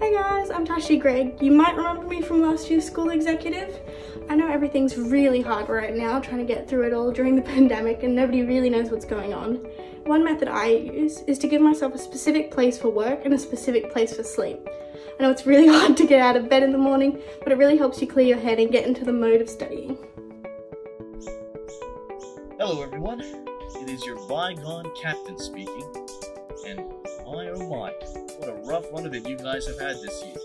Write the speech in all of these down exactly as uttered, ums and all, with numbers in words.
Hi guys, I'm Tashi Gregg. You might remember me from last year's school executive. I know everything's really hard right now, trying to get through it all during the pandemic, and nobody really knows what's going on. One method I use is to give myself a specific place for work and a specific place for sleep. I know it's really hard to get out of bed in the morning, but it really helps you clear your head and get into the mode of studying. Hello everyone, it is your bygone captain speaking, and my oh my, what a rough one that you guys have had this year.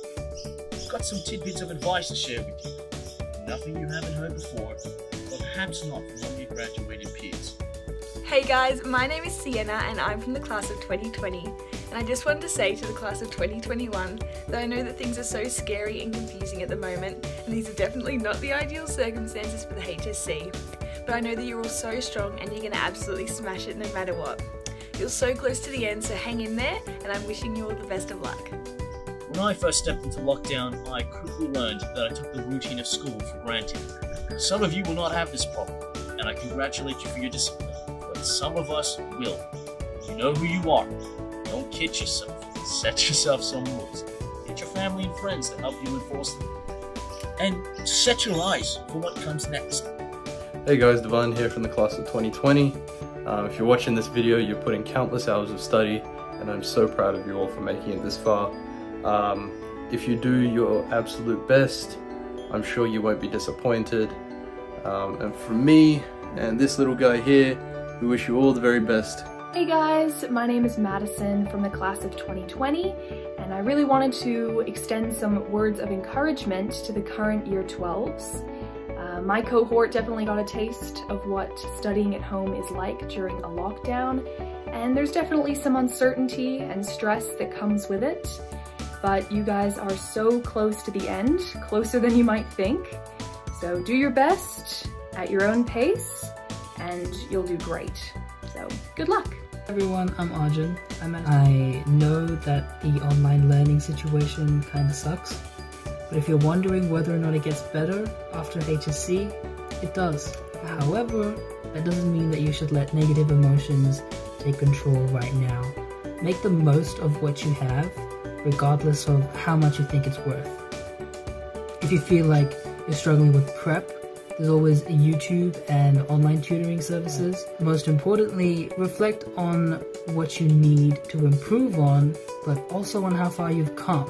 I've got some tidbits of advice to share with you. Nothing you haven't heard before, or perhaps not from some of your graduated peers. Hey guys, my name is Sienna and I'm from the class of twenty twenty, and I just wanted to say to the class of twenty twenty-one that I know that things are so scary and confusing at the moment, and these are definitely not the ideal circumstances for the H S C. But I know that you're all so strong and you're going to absolutely smash it no matter what. You're so close to the end, so hang in there, and I'm wishing you all the best of luck. When I first stepped into lockdown, I quickly learned that I took the routine of school for granted. Some of you will not have this problem, and I congratulate you for your discipline, but some of us will. You know who you are. Don't kid yourself. Set yourself some rules. Get your family and friends to help you enforce them. And set your eyes for what comes next. Hey guys, Devon here from the class of twenty twenty. Um, if you're watching this video, you're putting countless hours of study, and I'm so proud of you all for making it this far. Um, if you do your absolute best, I'm sure you won't be disappointed. Um, and from me and this little guy here, we wish you all the very best. Hey guys, my name is Madison from the class of twenty twenty, and I really wanted to extend some words of encouragement to the current year twelves. Uh, my cohort definitely got a taste of what studying at home is like during a lockdown, and there's definitely some uncertainty and stress that comes with it. But you guys are so close to the end, closer than you might think. So do your best at your own pace and you'll do great. So good luck. Everyone, I'm Arjun. I'm I know that the online learning situation kind of sucks, but if you're wondering whether or not it gets better after H S C, it does. However, that doesn't mean that you should let negative emotions take control right now. Make the most of what you have, regardless of how much you think it's worth. If you feel like you're struggling with prep, there's always YouTube and online tutoring services. Most importantly, reflect on what you need to improve on, but also on how far you've come.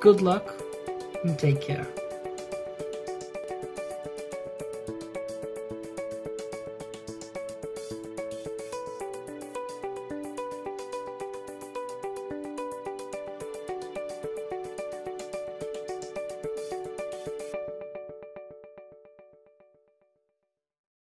Good luck and take care.